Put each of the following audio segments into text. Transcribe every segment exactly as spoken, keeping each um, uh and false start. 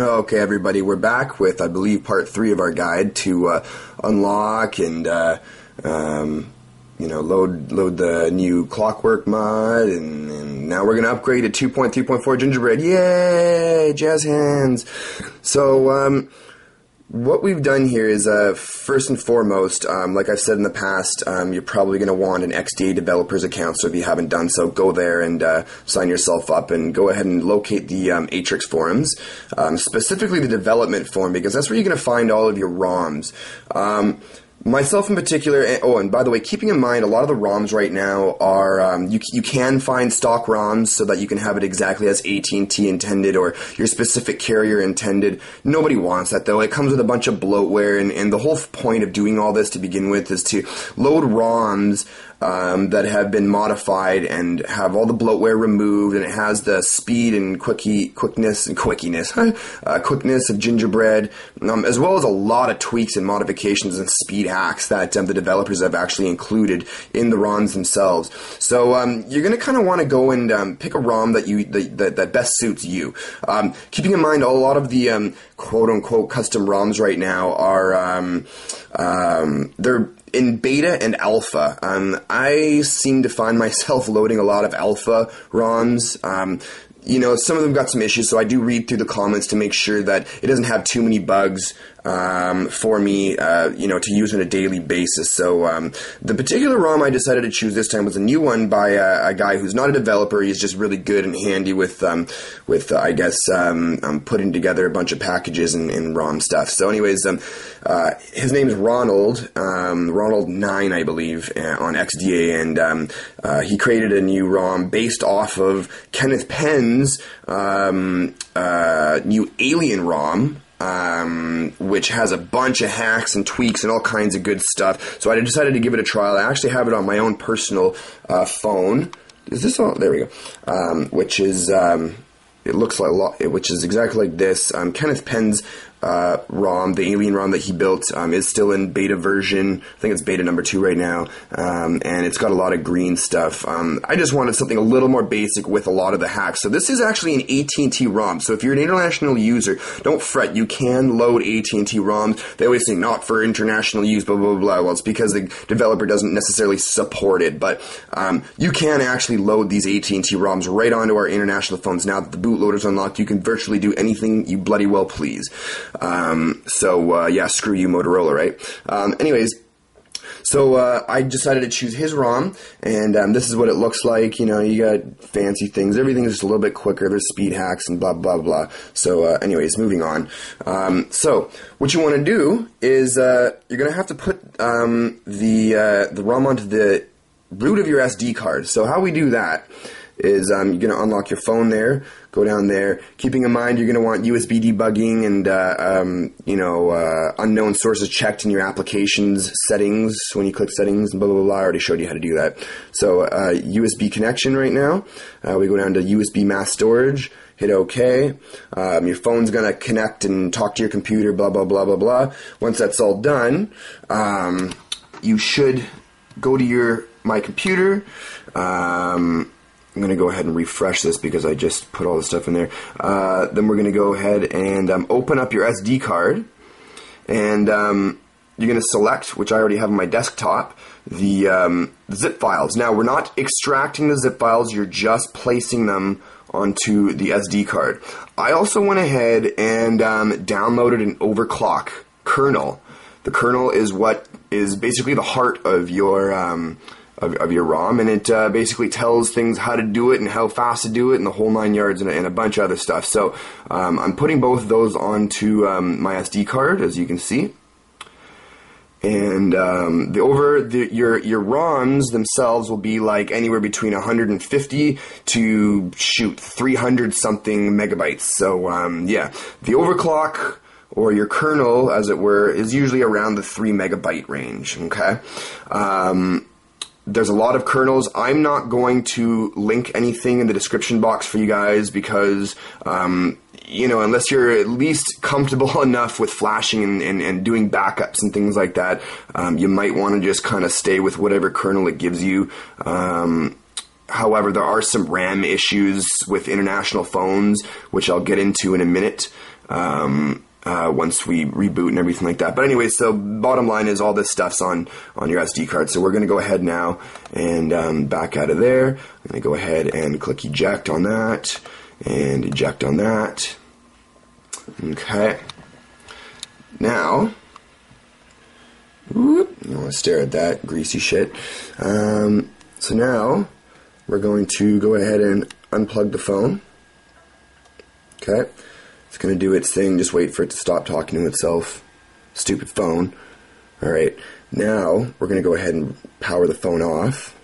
Okay, everybody, we're back with, I believe, part three of our guide to uh, unlock and uh, um, you know load load the new Clockwork mod, and, and now we're going to upgrade to two point three point four Gingerbread. Yay, jazz hands! So um, what we've done here is, uh, first and foremost, um, like I've said in the past, um, you're probably going to want an X D A developers account, so if you haven't done so, go there and uh, sign yourself up, and go ahead and locate the um, Atrix forums, um, specifically the development forum, because that's where you're going to find all of your ROMs. Um, Myself in particular, and, oh, and by the way, keeping in mind, a lot of the ROMs right now are, um, you, you can find stock ROMs so that you can have it exactly as A T and T intended or your specific carrier intended. Nobody wants that, though. It comes with a bunch of bloatware, and, and the whole point of doing all this to begin with is to load ROMs Um, that have been modified and have all the bloatware removed, and it has the speed and quickie, quickness and quickiness, uh, quickness of Gingerbread, um, as well as a lot of tweaks and modifications and speed hacks that um, the developers have actually included in the ROMs themselves. So um, you're going to kind of want to go and um, pick a ROM that you that, that, that best suits you. Um, keeping in mind, a lot of the um, quote-unquote custom ROMs right now are um, um, they're in beta and alpha. um, I seem to find myself loading a lot of alpha ROMs. Um, you know, some of them got some issues, so I do read through the comments to make sure that it doesn't have too many bugs um, for me, uh, you know, to use on a daily basis. So um, the particular ROM I decided to choose this time was a new one by a, a guy who's not a developer. He's just really good and handy with, um, with uh, I guess, um, um, putting together a bunch of packages and, and ROM stuff. So anyways, um, uh, his name is Ronald, um, Ronald nine, I believe, uh, on X D A, and um, uh, he created a new ROM based off of Kenneth Penn's um, uh, new Alien ROM, Um, which has a bunch of hacks and tweaks and all kinds of good stuff. So I decided to give it a trial. I actually have it on my own personal uh, phone. Is this all? There we go. Um, which is um, it looks like lo which is exactly like this. Um, Kenneth Penn's uh, ROM, the Alien ROM that he built, um, is still in beta version. I think it's beta number two right now, um, and it's got a lot of green stuff. Um, I just wanted something a little more basic with a lot of the hacks. So this is actually an A T and T ROM. So if you're an international user, don't fret. You can load A T and T ROMs. They always say not for international use, blah, blah, blah. Well, it's because the developer doesn't necessarily support it, but um, you can actually load these A T and T ROMs right onto our international phones. Now that the bootloader's unlocked, you can virtually do anything you bloody well please. Um, so, uh, yeah, screw you, Motorola, right? Um, anyways, so, uh, I decided to choose his ROM, and, um, this is what it looks like. You know, you got fancy things. Everything is just a little bit quicker. There's speed hacks and blah, blah, blah. So, uh, anyways, moving on. Um, so, what you want to do is, uh, you're going to have to put, um, the, uh, the ROM onto the root of your S D card. So, how we do that is um, you're going to unlock your phone there, go down there. Keeping in mind, you're going to want U S B debugging and uh, um, you know uh, unknown sources checked in your applications settings when you click settings and blah, blah, blah. I already showed you how to do that. So uh, U S B connection right now. Uh, we go down to U S B mass storage. Hit OK. Um, your phone's going to connect and talk to your computer, blah, blah, blah, blah, blah. Once that's all done, um, you should go to your My Computer. Um, I'm going to go ahead and refresh this because I just put all the stuff in there. Uh, then we're going to go ahead and um, open up your S D card. And um, you're going to select, which I already have on my desktop, the um, zip files. Now, we're not extracting the zip files. You're just placing them onto the S D card. I also went ahead and um, downloaded an overclock kernel. The kernel is what is basically the heart of your... Um, Of, of your ROM, and it uh, basically tells things how to do it and how fast to do it and the whole nine yards and, and a bunch of other stuff. So um, I'm putting both of those onto um, my S D card, as you can see. And um, the over the, your your ROMs themselves will be like anywhere between one hundred fifty to shoot three hundred something megabytes. So um, yeah, the overclock, or your kernel, as it were, is usually around the three megabyte range. Okay. Um, There's a lot of kernels. I'm not going to link anything in the description box for you guys because, um, you know, unless you're at least comfortable enough with flashing and, and, and doing backups and things like that, um, you might want to just kind of stay with whatever kernel it gives you. Um, However, there are some RAM issues with international phones, which I'll get into in a minute um, uh, once we reboot and everything like that. But anyway, so bottom line is all this stuff's on, on your S D card. So we're going to go ahead now and um, back out of there. I'm going to go ahead and click eject on that and eject on that. Okay. Now, whoop, you want to stare at that greasy shit. Um, so now we're going to go ahead and unplug the phone. Okay. It's going to do its thing. Just wait for it to stop talking to itself. Stupid phone. All right. Now we're going to go ahead and power the phone off.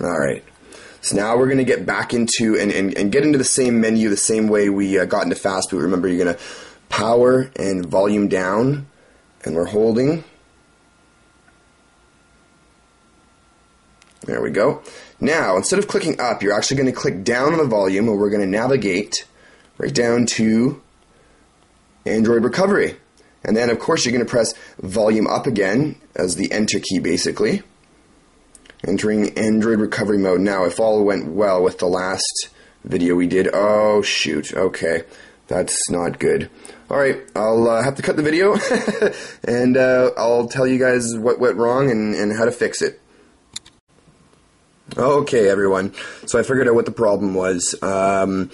All right. So now we're going to get back into and, and, and get into the same menu the same way we uh, got into Fastboot. Remember, you're going to power and volume down, and we're holding. There we go. Now, instead of clicking up, you're actually going to click down on the volume, and we're going to navigate right down to Android Recovery. And then, of course, you're going to press volume up again as the enter key, basically. Entering Android recovery mode. Now, if all went well with the last video we did, oh shoot, okay, that's not good. All right, I'll uh, have to cut the video, and uh, I'll tell you guys what went wrong and, and how to fix it. Okay, everyone. So I figured out what the problem was. Um,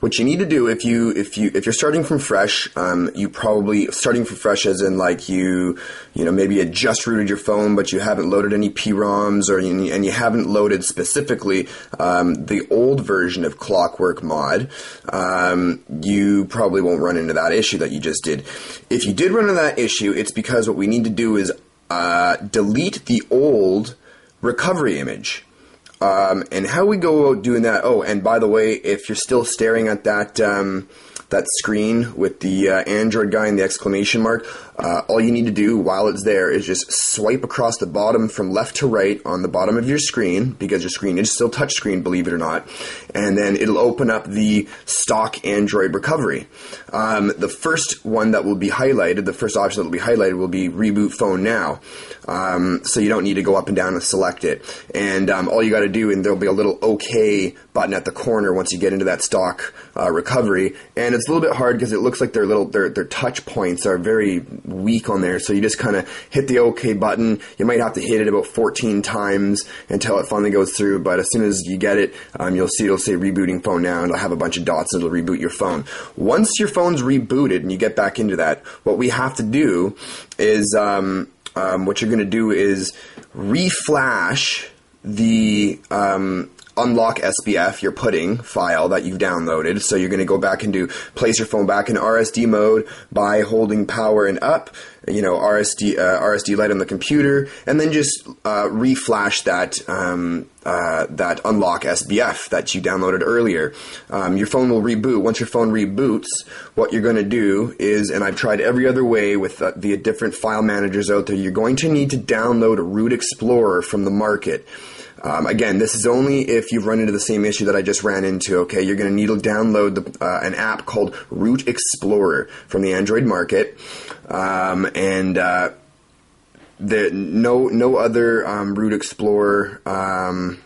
what you need to do if you if you if you're starting from fresh, um, you probably starting from fresh as in like you you know maybe you just rooted your phone, but you haven't loaded any P ROMs or you, and you haven't loaded specifically um, the old version of Clockwork mod. Um, you probably won't run into that issue that you just did. If you did run into that issue, it's because what we need to do is uh, delete the old recovery image. Um, and how we go about doing that, oh, and by the way, if you're still staring at that um, that screen with the uh, Android guy and the exclamation mark, uh, all you need to do while it's there is just swipe across the bottom from left to right on the bottom of your screen, because your screen is still touchscreen, believe it or not, and then it'll open up the stock Android recovery. Um, the first one that will be highlighted, the first option that will be highlighted will be Reboot Phone Now, um, so you don't need to go up and down and select it. And um, all you got to do, and there'll be a little OK button at the corner once you get into that stock uh, recovery, and it's a little bit hard because it looks like their little their their touch points are very weak on there, so you just kind of hit the OK button. You might have to hit it about fourteen times until it finally goes through, but as soon as you get it, um, you'll see it'll say rebooting phone now, and it'll have a bunch of dots and it'll reboot your phone. Once your phone's rebooted and you get back into that, what we have to do is um, um, what you're going to do is reflash the um, unlock S B F, your pudding file that you've downloaded. So you're going to go back and do place your phone back in R S D mode by holding power and up, you know, R S D uh, R S D light on the computer, and then just uh, reflash that um, uh, that unlock S B F that you downloaded earlier. Um, your phone will reboot. Once your phone reboots, what you're going to do is, and I've tried every other way with the, the different file managers out there, you're going to need to download a Root Explorer from the market. Um, again, this is only if you've run into the same issue that I just ran into, okay? You're going to need to download the, uh, an app called Root Explorer from the Android market. Um, and uh, the, no, no other um, Root Explorer um,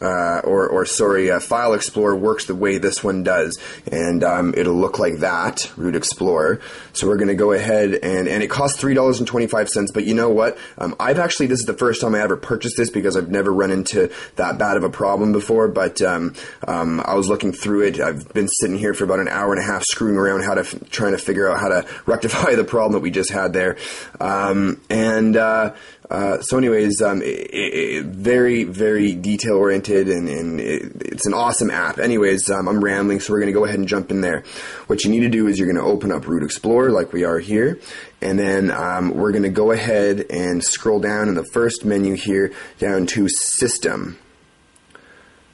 uh, or, or, sorry, uh, File Explorer works the way this one does. And um, it'll look like that, Root Explorer. So we're going to go ahead and, and it costs three dollars and twenty-five cents, but you know what? Um, I've actually, this is the first time I ever purchased this because I've never run into that bad of a problem before, but um, um, I was looking through it. I've been sitting here for about an hour and a half screwing around how to, f trying to figure out how to rectify the problem that we just had there. Um, and uh, uh, so anyways, um, it, it, very, very detail oriented and, and it, it's an awesome app. Anyways, um, I'm rambling, so we're going to go ahead and jump in there. What you need to do is you're going to open up Root Explorer, like we are here, and then um, we're going to go ahead and scroll down in the first menu here down to System.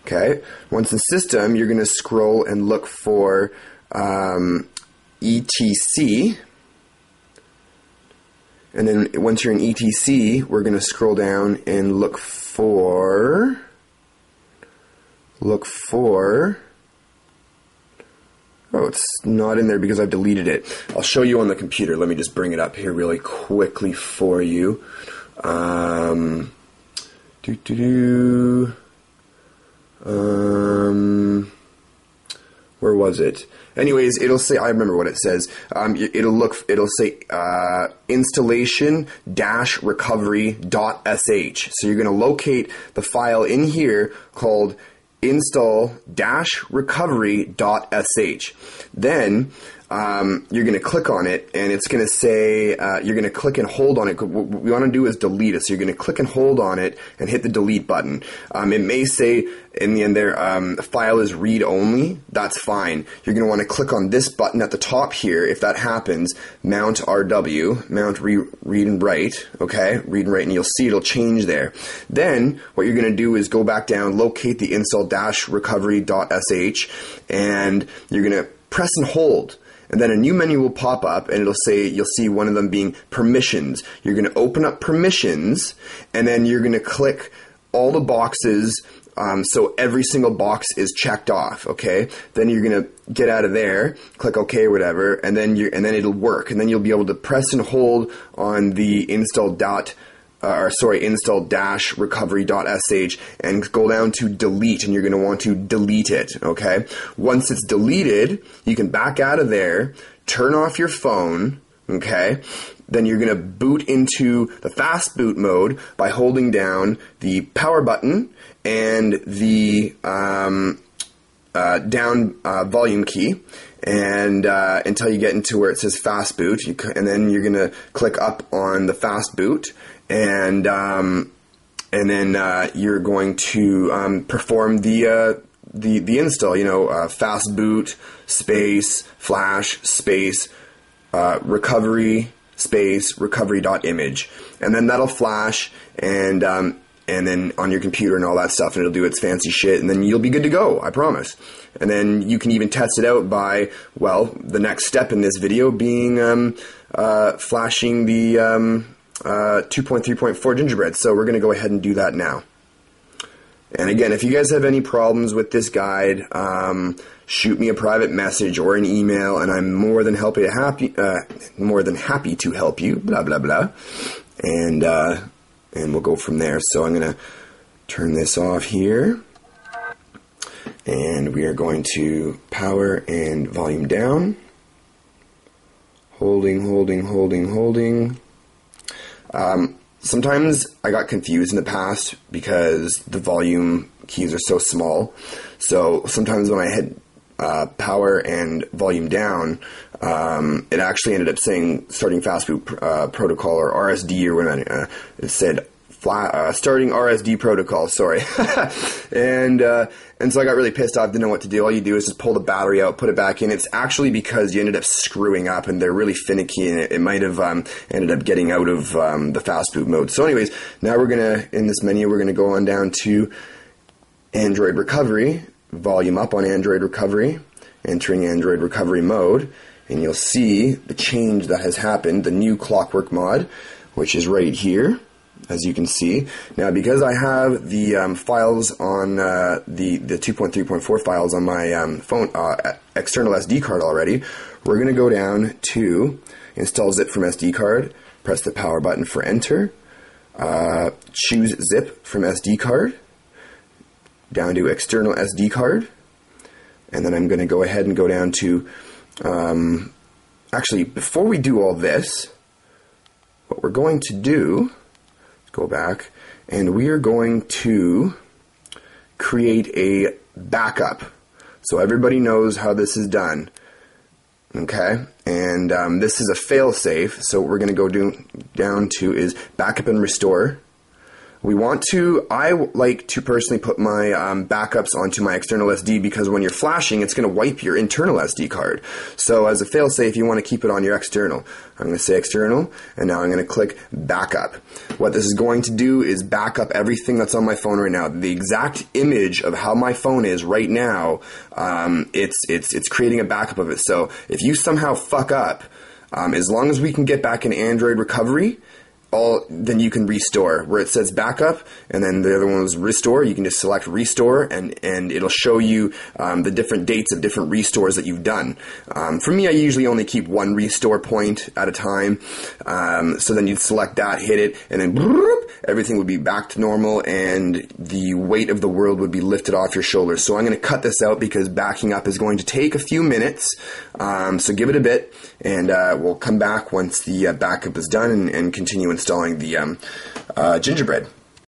Okay, once in System, you're going to scroll and look for um, E T C, and then once you're in E T C, we're going to scroll down and look for look for Oh, it's not in there because I've deleted it. I'll show you on the computer. Let me just bring it up here really quickly for you. Um, do do do. Um, where was it? Anyways, it'll say. I remember what it says. Um, it'll look. It'll say uh, installation dash recovery dot s h. So you're going to locate the file in here called install dash recovery dot s h. Then um, you're going to click on it, and it's going to say uh, you're going to click and hold on it. What we want to do is delete it. So you're going to click and hold on it and hit the delete button. Um, it may say in the end there, um, the file is read only. That's fine. You're going to want to click on this button at the top here. If that happens, mount R W, mount re read and write. Okay, read and write, and you'll see it'll change there. Then what you're going to do is go back down, locate the install dash recovery dot s h, and you're going to press and hold. And then a new menu will pop up, and it'll say, you'll see one of them being permissions. You're going to open up permissions, and then you're going to click all the boxes. Um, so every single box is checked off, okay? Then you're gonna get out of there, click OK, whatever, and then you and then it'll work, and then you'll be able to press and hold on the install dot, uh, or sorry, install dash recovery dot s h, and go down to delete, and you're gonna want to delete it, okay? Once it's deleted, you can back out of there, turn off your phone, okay? Then you're gonna boot into the fast boot mode by holding down the power button and the um, uh, down uh, volume key, and uh, until you get into where it says fast boot, you c and then you're gonna click up on the fast boot, and um, and then uh, you're going to um, perform the uh, the the install. You know, uh, fast boot space flash space uh, recovery space recovery dot image, and then that'll flash and um, and then on your computer and all that stuff, and it'll do its fancy shit, and then you'll be good to go, I promise. And then you can even test it out by, well, the next step in this video being um, uh, flashing the um, uh, two point three point four Gingerbread. So we're going to go ahead and do that now. And again, if you guys have any problems with this guide, um, shoot me a private message or an email, and I'm more than happy to happy uh, more than happy to help you. Blah blah blah, and uh, and we'll go from there. So I'm gonna turn this off here, and we are going to power and volume down. Holding, holding, holding, holding. Um, Sometimes I got confused in the past because the volume keys are so small. So sometimes when I hit uh, power and volume down, um, it actually ended up saying starting fastboot uh, protocol or R S D or whatever. It said flat, uh, starting R S D protocol. Sorry, and uh, and so I got really pissed off. Didn't know what to do. All you do is just pull the battery out, put it back in. It's actually because you ended up screwing up, and they're really finicky, and it, it might have um, ended up getting out of um, the fast boot mode. So, anyways, now we're gonna in this menu we're gonna go on down to Android recovery, volume up on Android recovery, entering Android recovery mode, and you'll see the change that has happened. The new Clockwork mod, which is right here, as you can see. Now, because I have the um, files on uh, the the two point three point four files on my um, phone uh, external S D card already, we're going to go down to install zip from S D card, press the power button for enter, uh, choose zip from S D card, down to external S D card, and then I'm going to go ahead and go down to, um, actually, before we do all this, what we're going to do, go back, and we are going to create a backup so everybody knows how this is done, okay? And um, this is a fail-safe, so what we're going to go do, down to is backup and restore. We want to, I like to personally put my um, backups onto my external S D, because when you're flashing, it's going to wipe your internal S D card. So as a fail-safe, you want to keep it on your external. I'm going to say external, and now I'm going to click backup. What this is going to do is back up everything that's on my phone right now. The exact image of how my phone is right now, um, it's, it's, it's creating a backup of it. So if you somehow fuck up, um, as long as we can get back in Android recovery, all then you can restore. Where it says backup and then the other one was restore, you can just select restore, and and it'll show you um, the different dates of different restores that you've done. Um, for me, I usually only keep one restore point at a time, um, so then you'd select that, hit it, and then bloop, everything would be back to normal and the weight of the world would be lifted off your shoulders. So I'm going to cut this out because backing up is going to take a few minutes, um, so give it a bit, and uh, we'll come back once the uh, backup is done and, and continue installing the um, uh, Gingerbread.